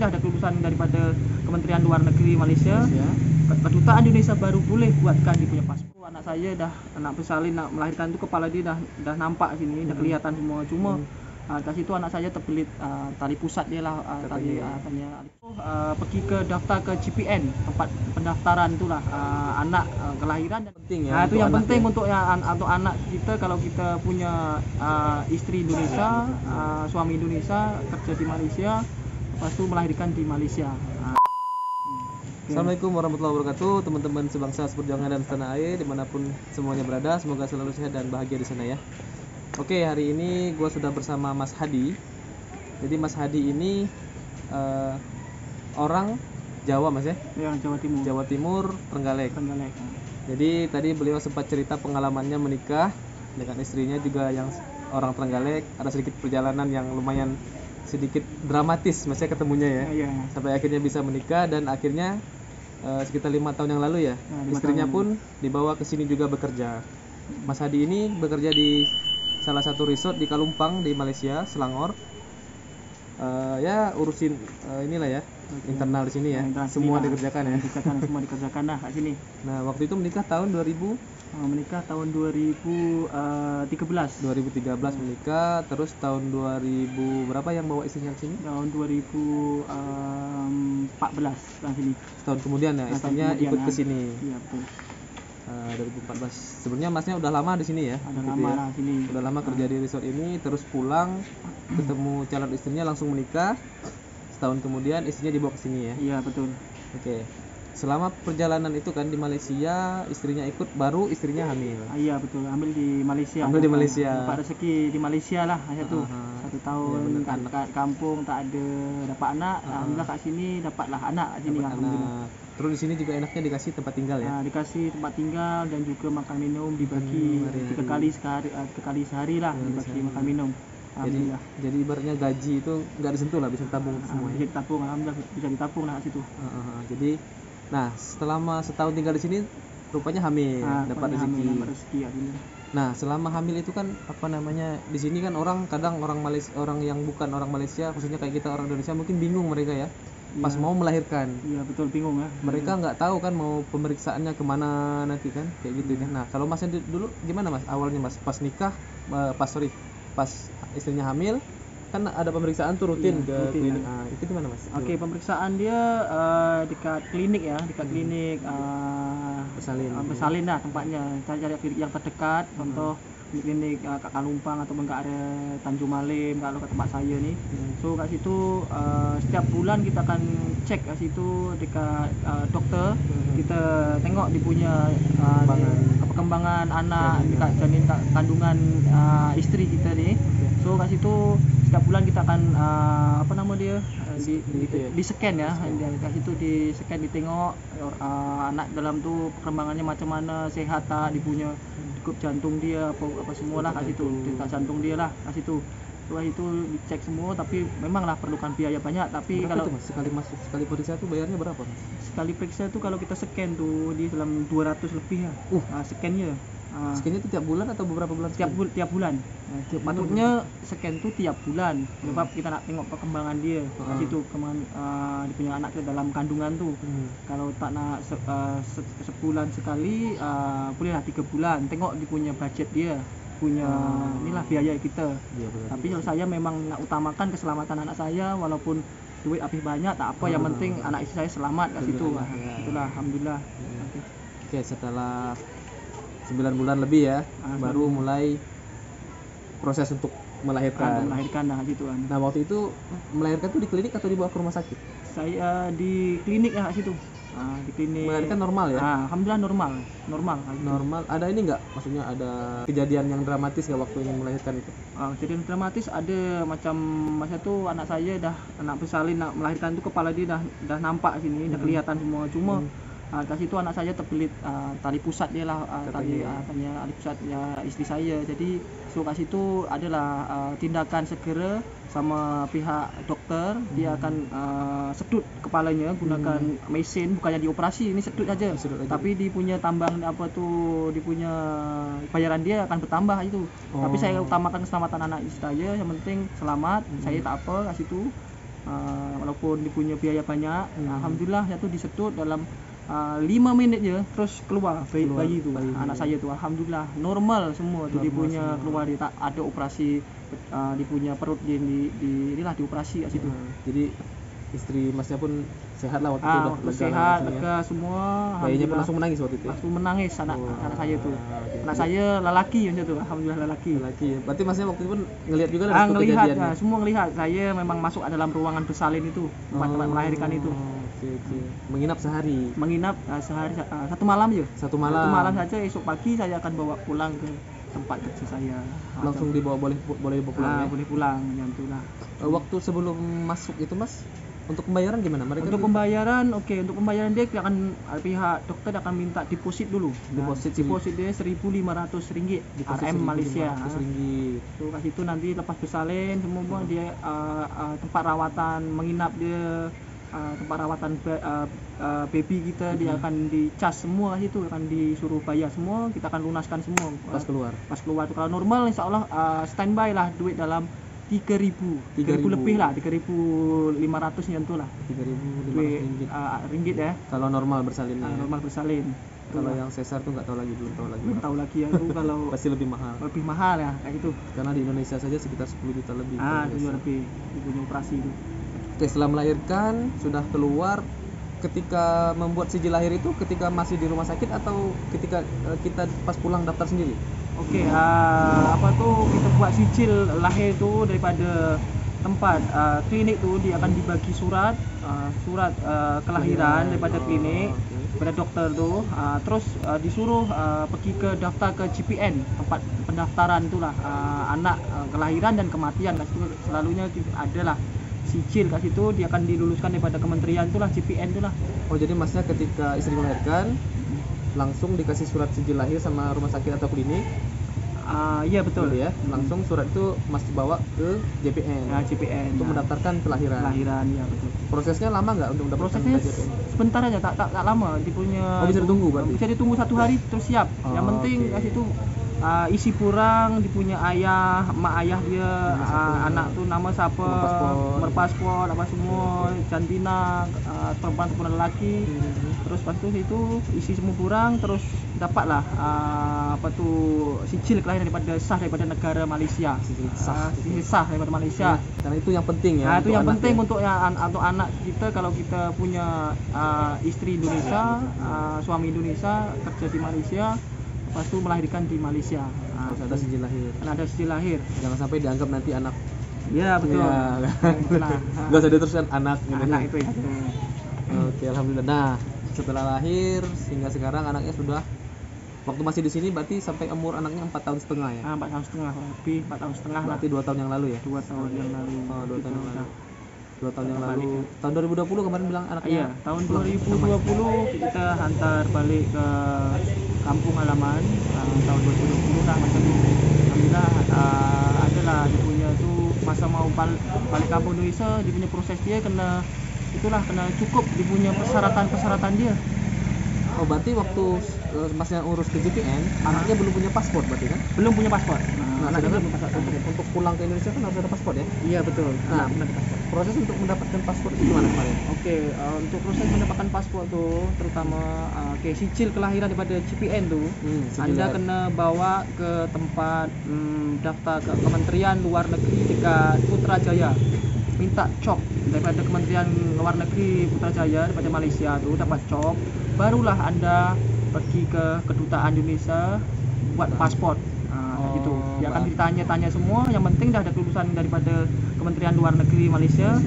sudah ada kelulusan daripada Kementerian Luar Negeri Malaysia, Kedutaan Indonesia baru boleh buatkan dia punya paspor. Anak saya dah, anak bersalin, nak melahirkan itu kepala dia dah nampak sini, dah kelihatan semua. Cuma atas itu anak saya terbelit tali pusat dia lah, pergi ke daftar ke JPN, tempat pendaftaran itulah anak kelahiran dan penting ya. Itu yang penting untuk anak kita. Kalau kita punya istri Indonesia, suami Indonesia, kerja di Malaysia, lepas itu melahirkan di Malaysia. Assalamualaikum warahmatullahi wabarakatuh, teman-teman sebangsa, seperjuangan dan setanah air dimanapun semuanya berada, semoga selalu sehat dan bahagia di sana ya. Oke, hari ini gue sudah bersama Mas Hadi. Jadi Mas Hadi ini orang Jawa mas ya? Ya, Jawa Timur. Jawa Timur, Trenggalek. Trenggalek. Jadi tadi beliau sempat cerita pengalamannya menikah dengan istrinya juga yang orang Trenggalek. Ada sedikit perjalanan yang lumayan sedikit dramatis mas ya ketemunya ya. Ya, ya. Sampai akhirnya bisa menikah dan akhirnya sekitar 5 tahun yang lalu ya. Nah, istrinya pun dibawa ke sini juga bekerja. Mas Hadi ini bekerja di salah satu resort di Kalumpang di Malaysia, Selangor. Ya urusin inilah ya, internal di sini ya. Semua dikerjakan ya. Dikerjakan semua dikerjakan lah di sini. Nah, waktu itu menikah tahun 2000, menikah tahun 2013. 2013 menikah, terus tahun 2000 berapa yang bawa istrinya ke sini? Tahun 2014 ke sini. Setahun kemudian ya istrinya ikut ke sini. Iya, betul. 2014. Sebenarnya masnya udah lama di sini ya? Udah lama ya? Di sini. Udah lama kerja di resort ini, terus pulang, ketemu calon istrinya, langsung menikah. Setahun kemudian istrinya dibawa ke sini ya? Iya, betul. Oke. Selama perjalanan itu kan di Malaysia, istrinya ikut, baru istrinya hamil. Iya, betul. Hamil di Malaysia. Hamil di Malaysia. Dapat rezeki di Malaysia lah, hanya tuh. 1 tahun ya, kampung tak ada, dapat anak. Alhamdulillah kat sini dapatlah anak di sini. Terus di sini juga enaknya dikasih tempat tinggal ya. Dikasih tempat tinggal dan juga makan minum dibagi 3 kali sehari lah, dibagi makan minum. Jadi ibaratnya gaji itu nggak disentuh lah, bisa ditabung semua. Bisa ditabung, alhamdulillah bisa ditabung lah situ. Jadi, nah selama 1 tahun tinggal di sini, rupanya hamil, dapat rezeki. Nah, selama hamil itu kan apa namanya, di sini kan orang kadang orang Malaysia, orang yang bukan orang Malaysia, khususnya kayak kita orang Indonesia mungkin bingung mereka ya. Pas mau melahirkan, iya betul, bingung ya. Mereka nggak tahu kan mau pemeriksaannya kemana nanti kan, kayak gitu kan. Nah kalau masnya dulu gimana mas? Awalnya mas pas nikah, pas istrinya hamil, kan ada pemeriksaan tuh rutin ke klinik. Nah, itu gimana mas? Oke, pemeriksaan dia dekat klinik ya, dekat klinik bersalin lah tempatnya. Saya cari yang terdekat, contoh klinik Kalumpang atau enggak ada Tanjung Malim kalau ke tempat saya nih. So kat situ setiap bulan kita akan cek kat situ dekat dokter. Kita tengok dia punya perkembangan anak, dekat janin kandungan isteri kita nih. So kat situ setiap bulan kita akan di scan ya. Kat situ di scan, ditengok anak dalam tu perkembangannya macam mana, sehat tak, dia punya cukup jantung dia apa semua lah kat situ, detak jantung dia lah kat situ. Setelah itu dicek semua, tapi memanglah perlukan biaya banyak. Tapi berapa kalau itu, mas? Sekali periksa itu bayarnya berapa mas? Sekali periksa itu kalau kita scan tuh di dalam 200 lebih ya. Scannya. Scan itu tiap bulan atau beberapa bulan? Tiap bulan. Patutnya scan itu tiap bulan, sebab kita nak tengok perkembangan dia. Kat situ dia punya anak ke dalam kandungan tuh. Kalau tak nak sebulan sekali, bolehlah 3 bulan. Tengok dia punya budget dia, punya inilah biaya kita. Ya, tapi kalau saya memang nak utamakan keselamatan anak saya, walaupun duit habis banyak tak apa, yang penting anak istri saya selamat kat situ. Itulah, alhamdulillah. Oke, setelah 9 bulan lebih ya, baru mulai proses untuk melahirkan. Nah, waktu itu melahirkan tuh di klinik atau dibawa ke rumah sakit? Saya di klinik ya kat situ. Di klinik. Melahirkan normal ya? Alhamdulillah normal. Ada ini nggak? Maksudnya ada kejadian yang dramatis nggak waktu ingin melahirkan itu? Kejadian dramatis ada, macam masa itu anak saya dah, anak bersalin, nak melahirkan itu kepala dia dah nampak sini, dah kelihatan semua. Cuma kat situ anak saya terbelit tali pusat dia lah, tali pusat ya istri saya. Jadi so kat situ adalah tindakan segera sama pihak dokter. Dia akan sedut kepalanya gunakan mesin, bukannya dioperasi, ini sedut aja. Tapi dia punya tambang apa tuh, dia punya bayaran dia akan bertambah itu. Tapi saya utamakan keselamatan anak istri saya, yang penting selamat, saya tak apa kat situ. walaupun dipunya biaya banyak, alhamdulillah saya tuh disedot dalam 5 minit ya, terus keluar bayi itu, anak saya itu alhamdulillah normal semua tuh, dipunya keluar, dia tak ada operasi, dipunya perut di inilah dioperasi di situ. Jadi istri Masnya pun sehat lah waktu itu, udah sehat, lega semua. Bayinya pun langsung menangis waktu itu. Langsung menangis anak saya itu. Okay. Anak saya lelaki ya itu, alhamdulillah lelaki. Lelaki. Berarti Masnya waktu itu pun ngelihat juga dari kejadiannya. Ngelihat, semua ngelihat. Saya memang masuk dalam ruangan bersalin itu, tempat melahirkan itu. Okay. Menginap sehari. Menginap sehari, satu malam ya. Satu malam saja. Esok pagi saya akan bawa pulang ke tempat kerja saya. Langsung dibawa, boleh dibawa pulang. Ya? Boleh pulang, jantulah. Waktu sebelum masuk itu Mas, untuk pembayaran gimana? Mereka untuk pembayaran, untuk pembayaran dia akan, pihak dokter akan minta deposit dulu. Deposit dia RM1.500 RM Malaysia. Terus itu nanti lepas bersalin semua dia tempat rawatan menginap dia, tempat rawatan baby kita dia akan dicas semua, itu akan disuruh bayar semua, kita akan lunaskan semua pas keluar. Pas keluar itu kalau normal insyaallah standby lah duit dalam 3.000 lebih lah, 3.500 nyentuh lah. 3.500 ringgit ya. Kalau normal bersalin. Normal bersalin. Kalau yang sesar tuh nggak tahu lagi, belum tahu lagi. Belum tahu lagi ya itu kalau pasti lebih mahal. Lebih mahal ya kayak gitu. Karena di Indonesia saja sekitar 10 juta lebih. Lebih punya operasi itu. Oke, setelah melahirkan sudah keluar, ketika membuat sijil lahir itu ketika masih di rumah sakit atau ketika kita pas pulang daftar sendiri? Kita buat sijil lahir itu daripada tempat klinik tuh, dia akan dibagi surat kelahiran daripada klinik pada dokter tuh, terus disuruh pergi ke daftar ke JPN, tempat pendaftaran itulah anak kelahiran dan kematian, selalunya ada lah sijil kat situ, dia akan diluluskan daripada kementerian itulah, JPN itulah. Oh, jadi Masnya ketika istri melahirkan langsung dikasih surat sijil lahir sama rumah sakit atau klinik? Iya betul ya. Langsung surat itu Mas bawa ke JPN. Nah, JPN untuk mendaftarkan kelahiran. Kelahiran ya betul. Prosesnya lama nggak untuk mendaftarkan? Prosesnya sebentar aja, tak lama. Dipunya bisa ditunggu berarti. Bisa ditunggu 1 hari terus siap. Yang penting kat situ isi kurang, dipunya ayah, mak ayah dia, anak tuh nama siapa, berpaspor apa semua, jantina, perempuan lelaki. Terus pas itu isi semua kurang, terus dapatlah sijil kelahiran daripada sah daripada negara Malaysia. Sijil sah daripada Malaysia. Karena itu yang penting ya. Nah, itu yang penting ya, untuk anak kita, kalau kita punya istri Indonesia, suami Indonesia, kerja di Malaysia, lepas itu melahirkan di Malaysia. Harus ada sijil lahir. Jangan sampai dianggap nanti anak. Ya betul. Gak usah diteruskan anak. Anak itu ya. Oke, alhamdulillah. Nah, setelah lahir hingga sekarang anaknya sudah, waktu masih di sini berarti sampai umur anaknya 4,5 tahun ya. 4,5 tahun lebih, 4,5 tahun. Berarti 2 tahun yang lalu ya. 2 tahun yang lalu. Oh, 2 tahun yang lalu. 2 tahun yang lalu. Tahun 2020 kemarin bilang anaknya. Iya, tahun 2020 kita hantar balik ke kampung halaman. Tahun 2020 kan masa itu alhamdulillah adalah dipunya tuh masa mau balik kampung Indonesia, dipunya proses dia kena cukup dipunya persyaratan dia. Oh, berarti waktu Masnya urus ke JPN, anaknya belum punya paspor berarti kan? Belum punya paspor. Nah, anaknya belum punya paspor. Untuk pulang ke Indonesia kan harus ada paspor ya? Iya betul. Nah, proses untuk mendapatkan paspor itu gimana kemarin? Untuk proses mendapatkan paspor tuh, terutama sijil kelahiran daripada JPN tuh, Anda kena bawa ke tempat daftar ke Kementerian Luar Negeri dekat Putrajaya. Minta cop daripada Kementerian Luar Negeri Putrajaya daripada Malaysia tuh, dapat cop, barulah Anda pergi ke Kedutaan Indonesia buat paspor. Gitu. Dia akan ditanya-tanya semua, yang penting dah ada kelulusan daripada Kementerian Luar Negeri Malaysia.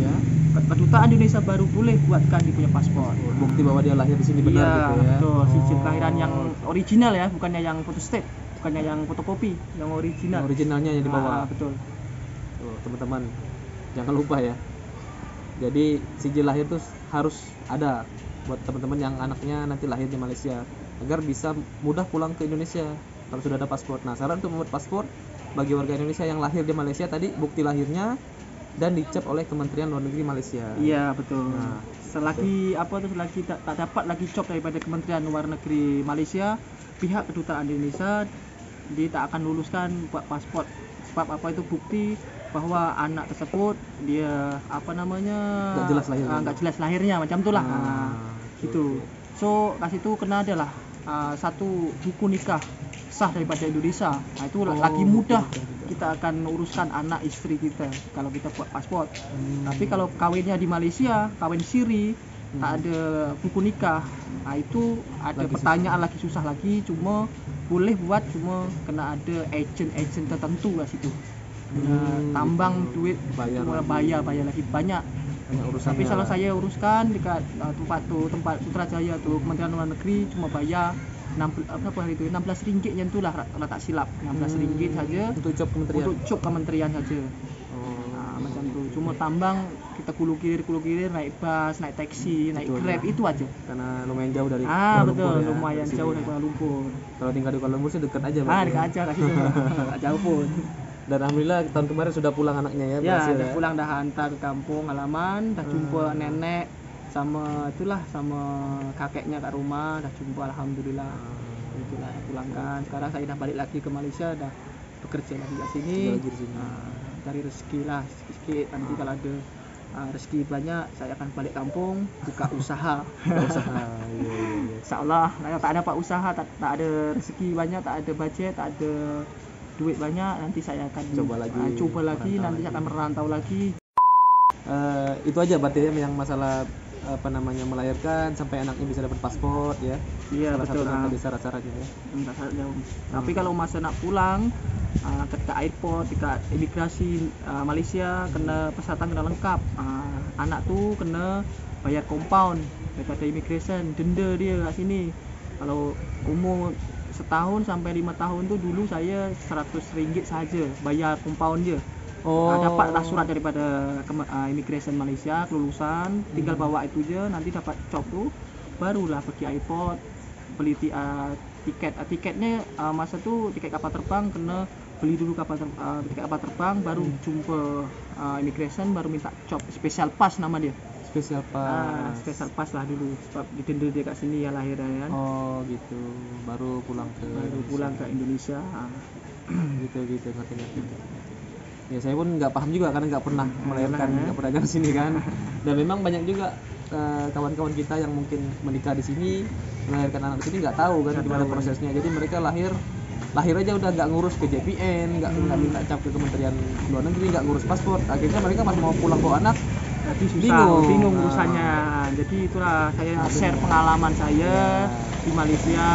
Kedutaan Indonesia baru boleh buatkan dia punya paspor. Bukti bahwa dia lahir di sini benar gitu ya. Betul, sijil kelahiran yang original ya, bukannya yang photostat, bukannya yang fotokopi, yang original. Yang originalnya yang dibawa. Betul. Tuh, teman-teman, jangan lupa ya. Jadi sijil lahir itu harus ada buat teman-teman yang anaknya nanti lahir di Malaysia agar bisa mudah pulang ke Indonesia kalau sudah ada paspor. Nah, saran untuk membuat paspor bagi warga Indonesia yang lahir di Malaysia tadi, bukti lahirnya dan dicap oleh Kementerian Luar Negeri Malaysia. Iya betul. Nah, selagi tak dapat lagi cop daripada Kementerian Luar Negeri Malaysia, pihak Kedutaan Indonesia dia tak akan luluskan buat paspor. Sebab apa itu bukti bahwa anak tersebut dia nggak jelas lahirnya, macam itulah gitu. So kat situ kena adalah satu buku nikah sah daripada Indonesia. Nah, itu lagi mudah kita akan uruskan anak istri kita kalau kita buat paspor. Tapi kalau kawinnya di Malaysia, kawin siri, tak ada buku nikah, nah itu ada lagi pertanyaan susah. Cuma boleh buat, cuma kena ada agent tertentu lah situ. Tambang duit, bayar lagi banyak. Tapi kalau saya uruskan dekat tempat Putrajaya tuh, Kementerian Luar Negeri, cuma bayar 16 ringgit yang itulah, kalau tak silap 16 ringgit saja untuk job kementerian saja. Macam itu, cuma tambang kita kulu kilir naik bus, naik taksi, naik grab itu aja, karena lumayan jauh dari Kuala Lumpur. Lumayan jauh dari Kuala Lumpur. Kalau tinggal di Kuala Lumpur sih dekat aja, dekat aja tak jauh pun. Dan alhamdulillah tahun kemarin sudah pulang anaknya ya, berhasil ya. Pulang, dah hantar ke kampung halaman, dah jumpa nenek sama kakeknya kat rumah, dah jumpa alhamdulillah. Itulah pulangkan. Sekarang saya dah balik lagi ke Malaysia, dah bekerja lagi kat sini. Cari rezeki lah sikit-sikit. Nanti kalau ada rezeki banyak, saya akan balik kampung buka usaha. Insyaallah, kalau tak ada pak usaha, tak ada rezeki banyak, tak ada budget, tak ada duit banyak, nanti saya akan coba lagi nanti saya akan merantau lagi. Itu aja berarti yang masalah melahirkan sampai anaknya bisa dapat paspor ya. Iya, betul. Salah satu dari syarat-syaratnya ya. Tapi kalau masa nak pulang ke airport, dekat imigrasi Malaysia, kena persyaratan kena lengkap. Anak tu kena bayar compound daripada immigration, denda dia kat sini. Kalau umur setahun sampai 5 tahun tu, dulu saya 100 ringgit saja bayar compound je. Dapatlah surat daripada immigration Malaysia, kelulusan, tinggal bawa itu je, nanti dapat job tu barulah pergi airport beli tiket. Tiketnya masa tu tiket kapal terbang kena beli dulu tiket kapal terbang, baru jumpa immigration, baru minta job special pass nama dia. Special pass lah dulu, sebab didenda dia kat sini ya lahiran. Gitu. Baru pulang ke Indonesia. Gitu ngerti. Ya saya pun nggak paham juga karena nggak pernah melahirkan, nggak pernah ke sini kan. Dan memang banyak juga kawan-kawan kita yang mungkin menikah di sini, melahirkan anak di sini nggak tahu kan gimana prosesnya. Jadi mereka lahir aja udah nggak ngurus ke JPN, nggak minta cap ke Kementerian Luar Negeri, nggak ngurus paspor. Akhirnya mereka pas mau pulang bawa anak, jadi bingung urusannya. Jadi itulah saya share pengalaman saya di Malaysia.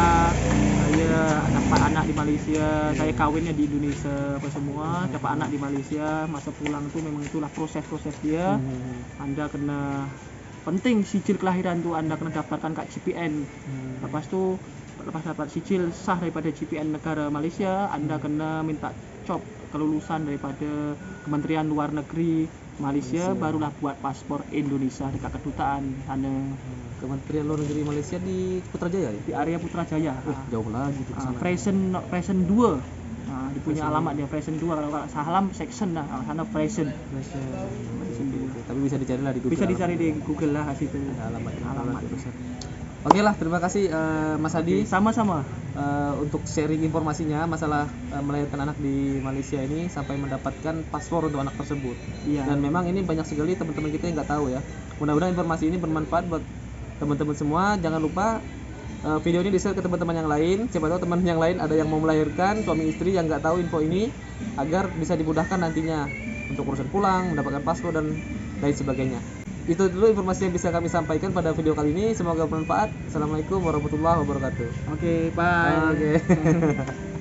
Saya dapat anak di Malaysia, saya kawinnya di Indonesia, dapat anak di Malaysia. Masa pulang itu memang itulah proses dia. Anda kena, penting sijil kelahiran tu, Anda kena daftarkan kat JPN. Lepas tu, lepas dapat sijil sah daripada JPN negara Malaysia, Anda kena minta cop kelulusan daripada Kementerian Luar Negeri Malaysia, barulah buat paspor Indonesia dekat kedutaan sana. Kementerian Luar Negeri Malaysia di Putrajaya ya? Di area Putrajaya. Jauh lah gitu ke sana. Present 2. Dia punya alamat dia Present 2 kalau salam section lah. Sana Present 2. Tapi bisa dicari lah di Google. Situ alamat. Oke lah, terima kasih Mas Hadi. Sama-sama untuk sharing informasinya masalah melahirkan anak di Malaysia ini sampai mendapatkan paspor untuk anak tersebut. Dan memang ini banyak sekali teman-teman kita yang nggak tahu ya. Mudah-mudahan informasi ini bermanfaat buat teman-teman semua. Jangan lupa video ini di-share ke teman-teman yang lain. Siapa tahu teman yang lain ada yang mau melahirkan, suami istri yang nggak tahu info ini, agar bisa dimudahkan nantinya untuk urusan pulang, mendapatkan paspor dan lain sebagainya. Itu dulu informasi yang bisa kami sampaikan pada video kali ini. Semoga bermanfaat. Assalamualaikum warahmatullahi wabarakatuh. Oke, bye.